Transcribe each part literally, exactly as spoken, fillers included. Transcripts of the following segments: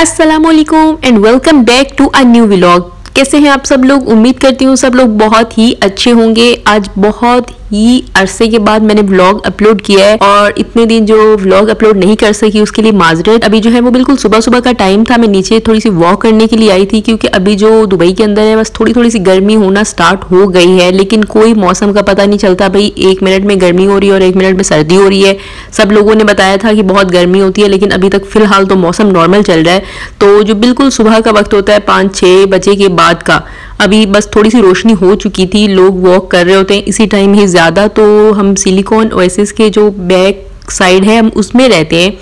अस्सलामुअलैकुम and welcome back to a new vlog. कैसे हैं आप सब लोग? उम्मीद करती हूँ सब लोग बहुत ही अच्छे होंगे। आज बहुत ये अरसे के बाद मैंने व्लॉग अपलोड किया है और इतने दिन जो व्लॉग अपलोड नहीं कर सकी उसके लिए माजरत। अभी जो है वो बिल्कुल सुबह सुबह का टाइम था, मैं नीचे थोड़ी सी वॉक करने के लिए आई थी क्योंकि अभी जो दुबई के अंदर है बस थोड़ी थोड़ी सी गर्मी होना स्टार्ट हो गई है, लेकिन कोई मौसम का पता नहीं चलता। भाई एक मिनट में गर्मी हो रही है और एक मिनट में सर्दी हो रही है। सब लोगों ने बताया था कि बहुत गर्मी होती है, लेकिन अभी तक फिलहाल तो मौसम नॉर्मल चल रहा है। तो जो बिल्कुल सुबह का वक्त होता है पाँच छः बजे के बाद का, अभी बस थोड़ी सी रोशनी हो चुकी थी, लोग वॉक कर रहे होते हैं इसी टाइम ही ज़्यादा। तो हम सिलिकॉन ओएसिस के जो बैक साइड है हम उसमें रहते हैं,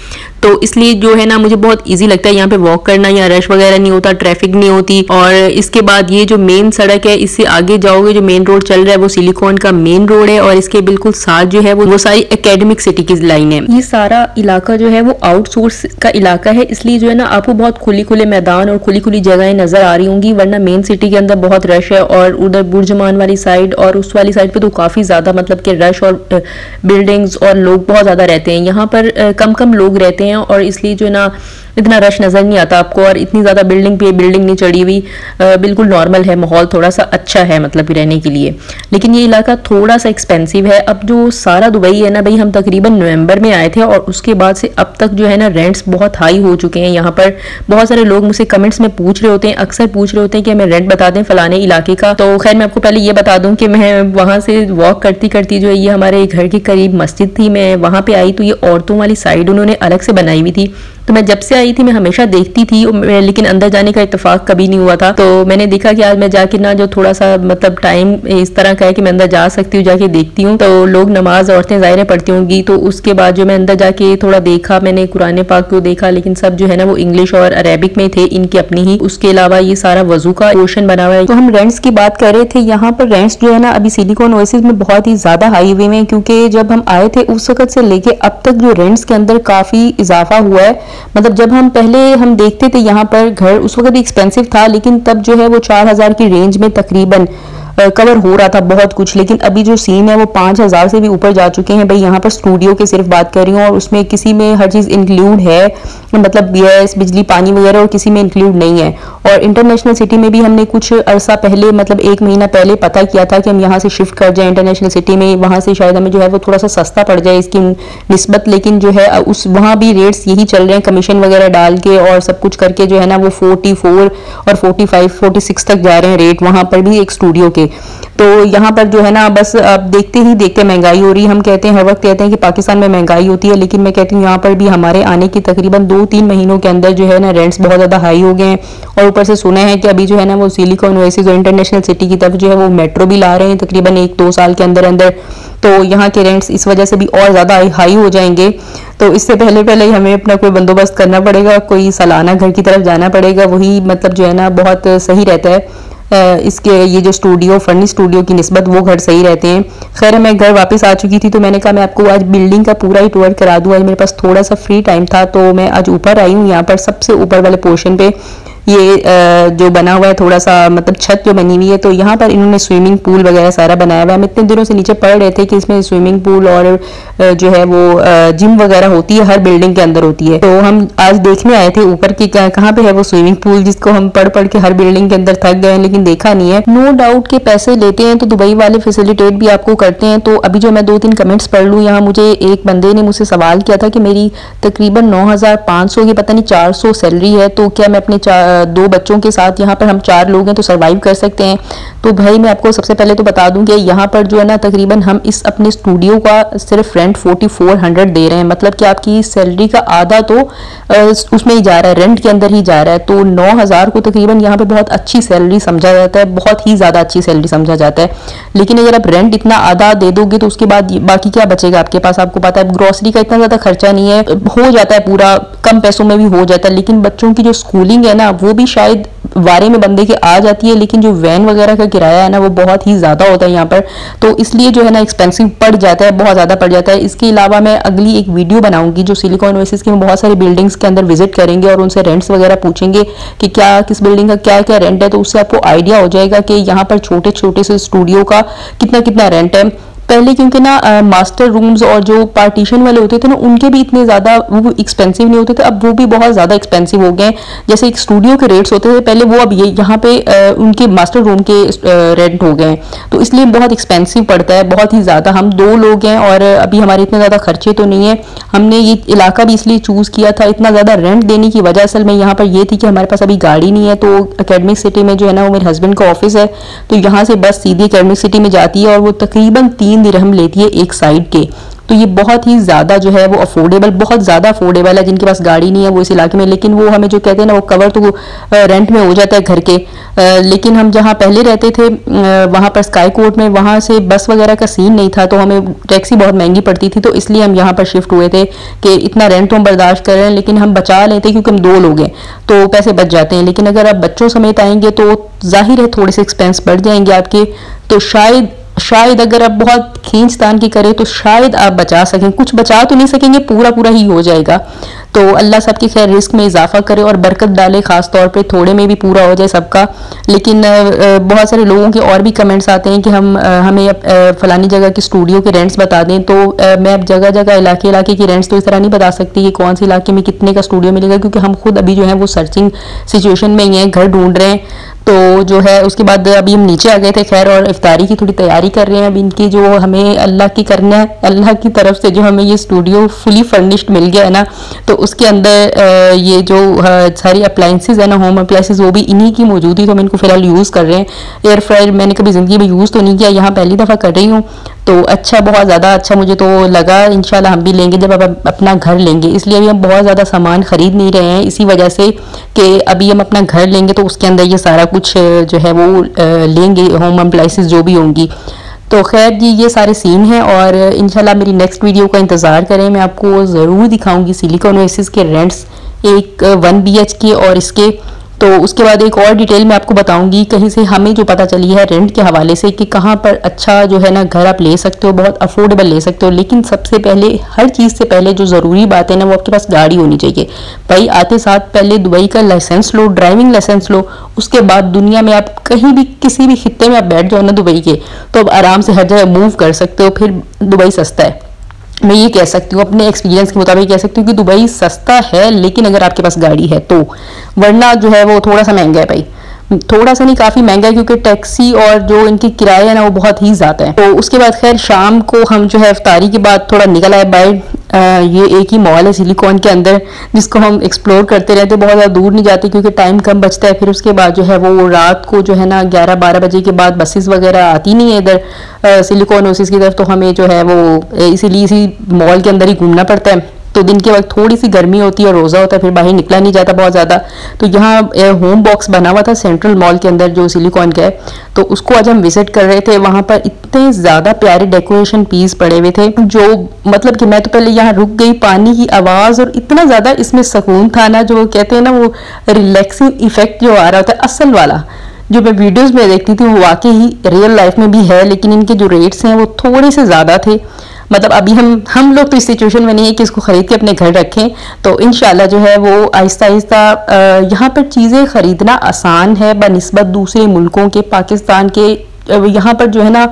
तो इसलिए जो है ना मुझे बहुत इजी लगता है यहाँ पे वॉक करना। यहाँ रश वगैरह नहीं होता, ट्रैफिक नहीं होती। और इसके बाद ये जो मेन सड़क है इससे आगे जाओगे जो मेन रोड चल रहा है वो सिलिकॉन का मेन रोड है, और इसके बिल्कुल साथ जो है वो, वो सारी एकेडमिक सिटी की लाइन है। ये सारा इलाका जो है वो आउटसोर्स का इलाका है, इसलिए जो है ना आपको बहुत खुली खुले मैदान और खुली खुली जगहें नजर आ रही होंगी, वरना मेन सिटी के अंदर बहुत रश है। और उधर बुर्जमान वाली साइड और उस वाली साइड पे तो काफी ज्यादा मतलब कि रश और बिल्डिंग्स और लोग बहुत ज्यादा रहते हैं। यहाँ पर कम कम लोग रहते हैं और इसलिए जो ना इतना रश नजर नहीं आता आपको, और इतनी ज्यादा बिल्डिंग पे बिल्डिंग नहीं चढ़ी हुई, बिल्कुल नॉर्मल है माहौल, थोड़ा सा अच्छा है मतलब रहने के लिए। लेकिन ये इलाका थोड़ा सा एक्सपेंसिव है। अब जो सारा दुबई है ना भाई, हम तकरीबन नवंबर में आए थे और उसके बाद से अब तक जो है ना रेंट्स बहुत हाई हो चुके हैं। यहाँ पर बहुत सारे लोग मुझसे कमेंट्स में पूछ रहे होते हैं, अक्सर पूछ रहे होते हैं कि हमें रेंट बता दें फलाने इलाके का। तो खैर मैं आपको पहले ये बता दूं कि मैं वहाँ से वॉक करती करती जो है ये हमारे घर के करीब मस्जिद थी, मैं वहाँ पे आई तो ये औरतों वाली साइड उन्होंने अलग से बनाई हुई थी। तो मैं जब से आई थी मैं हमेशा देखती थी, लेकिन अंदर जाने का इत्तेफाक कभी नहीं हुआ था। तो मैंने देखा कि आज मैं जाके ना जो थोड़ा सा मतलब टाइम इस तरह का है कि मैं अंदर जा सकती हूँ, जाके देखती हूँ। तो लोग नमाज औरतें ज़ाहिर पढ़ती होंगी, तो उसके बाद जो मैं अंदर जाके थोड़ा देखा, मैंने कुरान पाक को देखा, लेकिन सब जो है ना वो इंग्लिश और अरेबिक में थे इनकी अपनी ही। उसके अलावा ये सारा वजू का पोर्शन बना हुआ है। तो हम रेंट्स की बात कर रहे थे, यहाँ पर रेंट्स जो है ना अभी सिलिकॉन ओएसिस में बहुत ही ज़्यादा हाई हुए हैं, क्योंकि जब हम आए थे उस वक्त से लेके अब तक जो रेंट्स के अंदर काफ़ी इजाफा हुआ है। मतलब जब हम पहले हम देखते थे यहाँ पर घर, उस वक्त एक्सपेंसिव था, लेकिन तब जो है वो चार हजार की रेंज में तकरीबन कवर हो रहा था बहुत कुछ। लेकिन अभी जो सीन है वो पाँच हज़ार से भी ऊपर जा चुके हैं भाई। यहाँ पर स्टूडियो की सिर्फ बात कर रही हूँ, और उसमें किसी में हर चीज़ इंक्लूड है, मतलब गैस बिजली पानी वगैरह, और किसी में इंक्लूड नहीं है। और इंटरनेशनल सिटी में भी हमने कुछ अरसा पहले मतलब एक महीना पहले पता किया था कि हम यहाँ से शिफ्ट कर जाएँ इंटरनेशनल सिटी में, वहाँ से शायद हमें जो है वो थोड़ा सा सस्ता पड़ जाए इसकी निस्बत। लेकिन जो है उस वहाँ भी रेट्स यही चल रहे हैं, कमीशन वगैरह डाल के और सब कुछ करके जो है ना वो फोर्टी फोर और फोर्टी फाइव फोर्टी सिक्स तक जा रहे हैं रेट वहाँ पर भी एक स्टूडियो के। तो यहाँ पर जो है ना बस आप देखते ही देखते महंगाई हो रही। हम कहते हैं हर वक्त कहते हैं कि पाकिस्तान में महंगाई होती है, लेकिन मैं कहती हूँ यहाँ पर भी हमारे आने की तकरीबन दो तीन महीनों के अंदर जो है ना रेंट्स बहुत ज़्यादा हाई हो गए हैं। और ऊपर से सुना है कि अभी जो है ना वो सिलिकॉन ओएसिस और इंटरनेशनल सिटी की तरफ जो है वो मेट्रो भी ला रहे हैं तकरीबन एक दो साल के अंदर अंदर, तो यहाँ के रेंट्स इस वजह से भी और ज़्यादा हाई हो जाएंगे। तो इससे पहले पहले ही हमें अपना कोई बंदोबस्त करना पड़ेगा, कोई सालाना घर की तरफ जाना पड़ेगा, वही मतलब जो है ना बहुत सही रहता है। इसके ये जो स्टूडियो फर्नी स्टूडियो की निस्बत वो घर सही रहते हैं। खैर मैं घर वापस आ चुकी थी, तो मैंने कहा मैं आपको आज बिल्डिंग का पूरा ही टूर करा दूँ। आज मेरे पास थोड़ा सा फ्री टाइम था, तो मैं आज ऊपर आई हूँ। यहाँ पर सबसे ऊपर वाले पोर्शन पे ये जो बना हुआ है थोड़ा सा मतलब छत जो बनी हुई है, तो यहाँ पर इन्होंने स्विमिंग पूल वगैरह सारा बनाया हुआ है। हम इतने दिनों से नीचे पढ़ रहे थे कि इसमें स्विमिंग पूल और जो है वो जिम वगैरह होती है, हर बिल्डिंग के अंदर होती है। तो हम आज देखने आए थे ऊपर की कहाँ पे है वो स्विमिंग पूल, जिसको हम पढ़ पढ़ के हर बिल्डिंग के अंदर थक गए हैं, लेकिन देखा नहीं है। नो डाउट के पैसे लेते हैं तो दुबई वाले फैसिलिटेट भी आपको करते हैं। तो अभी जो मैं दो तीन कमेंट्स पढ़ लूँ, यहाँ मुझे एक बंदे ने मुझसे सवाल किया था कि मेरी तकरीबन नौ हज़ार पाँच सौ की पता नहीं चार सौ सैलरी है, तो क्या मैं अपने दो बच्चों के साथ, यहाँ पर हम चार लोग हैं तो सरवाइव कर सकते हैं। तो भाई मैं आपको सबसे पहले तो बता दूं कि यहाँ पर जो है ना तकरीबन हम इस अपने स्टूडियो का सिर्फ रेंट फोर्टी फोर हंड्रेड दे रहे हैं, मतलब कि आपकी सैलरी का आधा तो उसमें ही जा रहा है, रेंट के अंदर ही जा रहा है। तो नौ हज़ार को तकरीबन यहाँ पे बहुत अच्छी सैलरी समझा जाता है, बहुत ही ज़्यादा अच्छी सैलरी समझा जाता है। लेकिन अगर आप रेंट इतना आधा दे दोगे तो उसके बाद बाकी क्या बचेगा आपके पास? आपको पता है ग्रॉसरी का इतना ज़्यादा खर्चा नहीं है, हो जाता है पूरा कम पैसों में भी हो जाता है। लेकिन बच्चों की जो स्कूलिंग है ना वो भी शायद वारे में बंदे के आ जाती है, लेकिन जो वैन वगैरह का किराया है ना वो बहुत ही ज़्यादा होता है यहाँ पर, तो इसलिए जो है ना एक्सपेंसिव पड़ जाता है, बहुत ज़्यादा पड़ जाता है। इसके अलावा मैं अगली एक वीडियो बनाऊंगी जो सिलिकॉन ओएसिस की, बहुत सारी बिल्डिंग्स के अंदर विजिट करेंगे और उनसे रेंट्स वगैरह पूछेंगे कि क्या किस बिल्डिंग का क्या क्या रेंट है, तो उससे आपको आइडिया हो जाएगा कि यहाँ पर छोटे छोटे से स्टूडियो का कितना कितना रेंट है। पहले क्योंकि ना मास्टर रूम्स और जो पार्टीशन वाले होते थे ना उनके भी इतने ज़्यादा वो एक्सपेंसिव नहीं होते थे, अब वो भी बहुत ज़्यादा एक्सपेंसिव हो गए। जैसे एक स्टूडियो के रेट्स होते थे पहले, वो अब ये यहाँ पे आ, उनके मास्टर रूम के रेंट हो गए हैं, तो इसलिए बहुत एक्सपेंसिव पड़ता है, बहुत ही ज़्यादा। हम दो लोग हैं और अभी हमारे इतने ज़्यादा खर्चे तो नहीं है, हमने ये इलाका भी इसलिए चूज़ किया था। इतना ज़्यादा रेंट देने की वजह असल में यहाँ पर ये थी कि हमारे पास अभी गाड़ी नहीं है, तो एकेडमिक सिटी में जो है ना वो मेरे हस्बैंड का ऑफिस है, तो यहाँ से बस सीधी एकेडमिक सिटी में जाती है और वो तकरीबन तीन दिरहम लेती है एक साइड के। तो ये बहुत ही ज़्यादा जो है वो अफोर्डेबल, बहुत ज़्यादा अफोर्डेबल है जिनके पास गाड़ी नहीं है वो इस इलाके में। लेकिन वो हमें जो कहते हैं ना वो कवर तो रेंट में हो जाता है घर के, लेकिन हम जहाँ पहले रहते थे वहाँ पर स्काई कोर्ट में, वहाँ से बस वगैरह का सीन नहीं था, तो हमें टैक्सी बहुत महंगी पड़ती थी, तो इसलिए हम यहाँ पर शिफ्ट हुए थे कि इतना रेंट तो हम बर्दाश्त कर रहे हैं लेकिन हम बचा लेते क्योंकि हम दो लोग हैं तो पैसे बच जाते हैं। लेकिन अगर आप बच्चों समेत आएंगे तो जाहिर है थोड़े से एक्सपेंस बढ़ जाएंगे आपके, तो शायद शायद अगर आप बहुत खींच तान की करें तो शायद आप बचा सकें, कुछ बचा तो नहीं सकेंगे, पूरा पूरा ही हो जाएगा। तो अल्लाह सब की खैर रिस्क में इजाफा करे और बरकत डाले, ख़ास तौर पे थोड़े में भी पूरा हो जाए सबका। लेकिन बहुत सारे लोगों के और भी कमेंट्स आते हैं कि हम हमें फलानी जगह के स्टूडियो के रेंट्स बता दें, तो मैं अब जगह जगह इलाके इलाके की रेंट्स तो इस तरह नहीं बता सकती कि कौन से इलाके में कितने का स्टूडियो मिलेगा, क्योंकि हम खुद अभी जो है वो सर्चिंग सिचुएशन में ही हैं, घर ढूंढ रहे हैं। तो जो है उसके बाद अभी हम नीचे आ गए थे खैर, और इफ्तारी की थोड़ी तैयारी कर रहे हैं। अब इनकी जो हमें अल्लाह की करना है, अल्लाह की तरफ से जो हमें ये स्टूडियो फुली फर्निश्ड मिल गया है ना, तो उसके अंदर ये जो सारी अप्लाइंसेस है ना, होम अप्लाइंसेस, वो भी इन्हीं की मौजूद थी, तो हम इनको फ़िलहाल यूज़ कर रहे हैं। एयर फ्रायर मैंने कभी ज़िंदगी में यूज़ तो नहीं किया, यहाँ पहली दफ़ा कर रही हूँ, तो अच्छा, बहुत ज़्यादा अच्छा मुझे तो लगा। इंशाल्लाह हम भी लेंगे जब अब अपना घर लेंगे, इसलिए अभी हम बहुत ज़्यादा सामान ख़रीद नहीं रहे हैं इसी वजह से कि अभी हम अपना घर लेंगे तो उसके अंदर ये सारा कुछ जो है वो लेंगे, होम अप्लाइंसेस जो भी होंगी। तो खैर जी ये सारे सीन हैं और इंशाल्लाह मेरी नेक्स्ट वीडियो का इंतज़ार करें, मैं आपको ज़रूर दिखाऊँगी सिलिकॉन ओएसिस के रेंट्स एक वन बी एच के और इसके। तो उसके बाद एक और डिटेल मैं आपको बताऊंगी कहीं से हमें जो पता चली है रेंट के हवाले से कि कहाँ पर अच्छा जो है ना घर आप ले सकते हो, बहुत अफोर्डेबल ले सकते हो। लेकिन सबसे पहले, हर चीज़ से पहले जो ज़रूरी बात है ना, वो आपके पास गाड़ी होनी चाहिए। भाई आते साथ पहले दुबई का लाइसेंस लो, ड्राइविंग लाइसेंस लो, उसके बाद दुनिया में आप कहीं भी किसी भी खित्ते में आप बैठ जाओ ना दुबई के, तो आप आराम से हर जगह मूव कर सकते हो, फिर दुबई सस्ता है। मैं ये कह सकती हूँ अपने एक्सपीरियंस के मुताबिक कह सकती हूँ कि दुबई सस्ता है, लेकिन अगर आपके पास गाड़ी है तो, वरना जो है वो थोड़ा सा महंगा है भाई, थोड़ा सा नहीं काफ़ी महंगा है, क्योंकि टैक्सी और जो इनके किराए हैं ना वो बहुत ही ज़्यादा है। तो उसके बाद खैर शाम को हम जो है इफ्तारी के बाद थोड़ा निकल आए बाहर। ये एक ही मॉल है सिलिकॉन के अंदर जिसको हम एक्सप्लोर करते रहते, बहुत ज़्यादा दूर नहीं जाते क्योंकि टाइम कम बचता है। फिर उसके बाद जो है वो रात को जो है ना ग्यारह बारह बजे के बाद बसेस वगैरह आती नहीं है इधर सिलिकॉन ओएसिस की तरफ, तो हमें जो है वो इसीलिए इसी मॉल के अंदर ही घूमना पड़ता है। तो दिन के वक्त थोड़ी सी गर्मी होती है और रोज़ा होता है, फिर बाहर निकला नहीं जाता बहुत ज़्यादा। तो यहाँ होम बॉक्स बना हुआ था सेंट्रल मॉल के अंदर जो सिलिकॉन का है, तो उसको आज हम विज़िट कर रहे थे। वहाँ पर इतने ज़्यादा प्यारे डेकोरेशन पीस पड़े हुए थे जो मतलब कि मैं तो पहले यहाँ रुक गई, पानी की आवाज़ और इतना ज़्यादा इसमें सुकून था ना, जो कहते हैं ना वो रिलैक्सिंग इफेक्ट जो आ रहा होता है असल वाला, जो मैं वीडियोज़ में देखती थी वो वाकई ही रियल लाइफ में भी है। लेकिन इनके जो रेट्स हैं वो थोड़े से ज़्यादा थे, मतलब अभी हम हम लोग तो इस सिचुएशन में नहीं है कि इसको ख़रीद के अपने घर रखें। तो इंशाल्लाह जो है वो आहिस्ता आहिस्ता यहाँ पर चीज़ें ख़रीदना आसान है बनिस्बत दूसरे मुल्कों के। पाकिस्तान के यहाँ पर जो है ना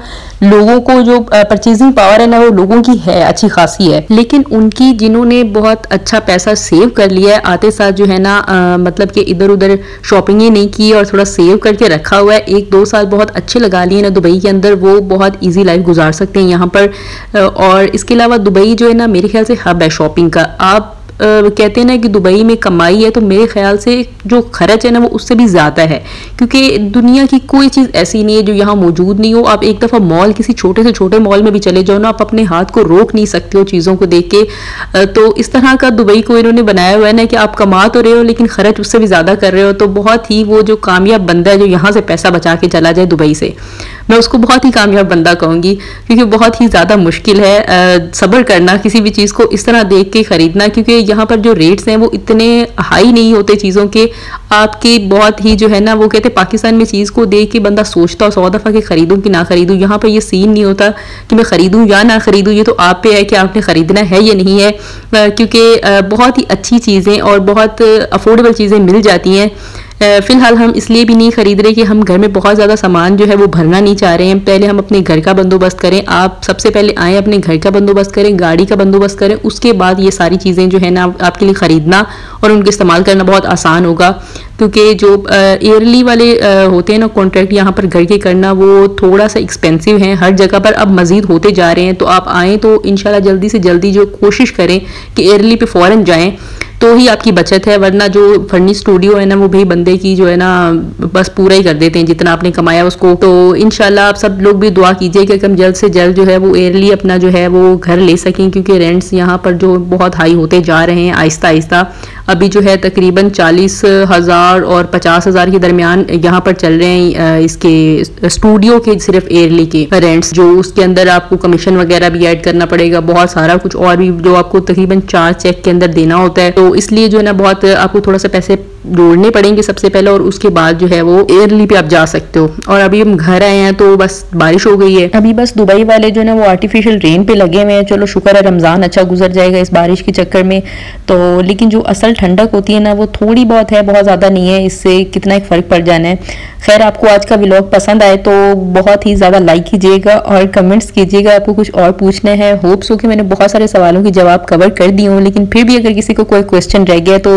लोगों को जो परचेजिंग पावर है ना वो लोगों की है, अच्छी खासी है, लेकिन उनकी जिन्होंने बहुत अच्छा पैसा सेव कर लिया है आते साथ जो है ना आ, मतलब कि इधर उधर शॉपिंगें नहीं की और थोड़ा सेव करके रखा हुआ है, एक दो साल बहुत अच्छे लगा लिए ना दुबई के अंदर, वो बहुत ईजी लाइफ गुजार सकते हैं यहाँ पर। और इसके अलावा दुबई जो है ना मेरे ख्याल से हब है शॉपिंग का। आप Uh, कहते हैं ना कि दुबई में कमाई है, तो मेरे ख्याल से जो खर्च है ना वो उससे भी ज़्यादा है, क्योंकि दुनिया की कोई चीज़ ऐसी नहीं है जो यहाँ मौजूद नहीं हो। आप एक दफ़ा मॉल, किसी छोटे से छोटे मॉल में भी चले जाओ ना, आप अपने हाथ को रोक नहीं सकते हो चीज़ों को देख के। तो इस तरह का दुबई को इन्होंने बनाया हुआ है ना कि आप कमा तो रहे हो लेकिन खर्च उससे भी ज़्यादा कर रहे हो। तो बहुत ही वो जो कामयाब बंदा है जो यहाँ से पैसा बचा के चला जाए दुबई से, मैं उसको बहुत ही कामयाब बंदा कहूँगी, क्योंकि बहुत ही ज़्यादा मुश्किल है सब्र करना किसी भी चीज़ को इस तरह देख के ख़रीदना, क्योंकि यहाँ पर जो रेट्स हैं वो इतने हाई नहीं होते चीज़ों के, आपके बहुत ही जो है ना वो कहते हैं पाकिस्तान में चीज़ को देख के बंदा सोचता हो सौ दफ़ा कि ख़रीदूँ कि ना ख़रीदूँ। यहाँ पर ये सीन नहीं होता कि मैं ख़रीदूँ या ना ख़रीदूँ, ये तो आप पे है कि आपने ख़रीदना है या नहीं है, क्योंकि बहुत ही अच्छी चीज़ें और बहुत अफोर्डेबल चीज़ें मिल जाती हैं फ़िलहाल हम इसलिए भी नहीं ख़रीद रहे कि हम घर में बहुत ज़्यादा सामान जो है वो भरना नहीं चाह रहे हैं। पहले हम अपने घर का बंदोबस्त करें। आप सबसे पहले आएँ, अपने घर का बंदोबस्त करें, गाड़ी का बंदोबस्त करें, उसके बाद ये सारी चीज़ें जो है ना आपके लिए ख़रीदना और उनके इस्तेमाल करना बहुत आसान होगा। क्योंकि जो एयरली वाले होते हैं ना कॉन्ट्रैक्ट यहाँ पर घर के करना, वो थोड़ा सा एक्सपेंसिव हैं हर जगह पर, अब मज़ीद होते जा रहे हैं। तो आप आएँ तो इंशाल्लाह जल्दी से जल्दी जो कोशिश करें कि एयरली पे फ़ौरन जाएँ तो ही आपकी बचत है, वरना जो फर्नी स्टूडियो है ना वो भी बंदे की जो है ना बस पूरा ही कर देते हैं जितना आपने कमाया उसको। तो इंशाल्लाह आप सब लोग भी दुआ कीजिए कि हम जल्द से जल्द जो है वो एयरली अपना जो है वो घर ले सकें, क्योंकि रेंट्स यहाँ पर जो बहुत हाई होते जा रहे हैं आहिस्ता आहिस्ता। अभी जो है तकरीबन चालीस हज़ार और पचास हज़ार के दरमियान यहाँ पर चल रहे हैं इसके स्टूडियो के सिर्फ एयरली के रेंट्स, जो उसके अंदर आपको कमीशन वगैरह भी ऐड करना पड़ेगा, बहुत सारा कुछ और भी जो आपको तकरीबन चार चेक के अंदर देना होता है। तो इसलिए जो है ना बहुत आपको थोड़ा सा पैसे जोड़ने पड़ेंगे सबसे पहले, और उसके बाद जो है वो एयरली पे आप जा सकते हो। और अभी हम घर आए हैं तो बस बारिश हो गई है। अभी बस दुबई वाले जो है ना वो आर्टिफिशियल रेन पे लगे हुए हैं। चलो शुक्र है रमज़ान अच्छा गुजर जाएगा इस बारिश के चक्कर में। तो लेकिन जो असल ठंडक होती है ना वो थोड़ी बहुत है, बहुत ज़्यादा नहीं है, इससे कितना एक फ़र्क पड़ जाना है। खैर, आपको आज का व्लॉग पसंद आए तो बहुत ही ज़्यादा लाइक कीजिएगा और कमेंट्स कीजिएगा आपको कुछ और पूछना है। होप्स हो कि मैंने बहुत सारे सवालों के जवाब कवर कर दिए हों, लेकिन फिर भी अगर किसी को कोई क्वेश्चन रह गया तो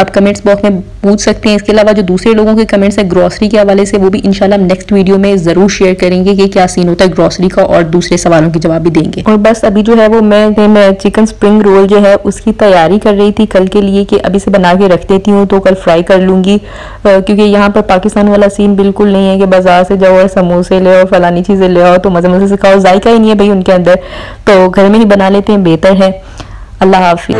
आप कमेंट्स बॉक्स में पूछ सकते हैं। इसके अलावा जो दूसरे लोगों के कमेंट्स हैं ग्रॉसरी के हवाले से, वो भी इंशाल्लाह हम नेक्स्ट वीडियो में ज़रूर शेयर करेंगे कि क्या सीन होता है ग्रॉसरी का, और दूसरे सवालों के जवाब भी देंगे। और बस अभी जो है वो मैं मैं चिकन स्प्रिंग रोल जो है उसकी तैयारी कर रही थी कल के लिए, कि अभी से बना के रख देती हूँ तो कल फ्राई कर लूँगी, क्योंकि यहाँ पर पाकिस्तान वाला सीन बिल्कुल नहीं है कि बाजार से जाओ और समोसे ले और फलानी चीज़ें ले आओ तो मज़े मज़े से खाओ, जायका ही नहीं है भाई उनके अंदर। तो घर में ही बना लेते हैं, बेहतर है। अल्लाह हाफिज़।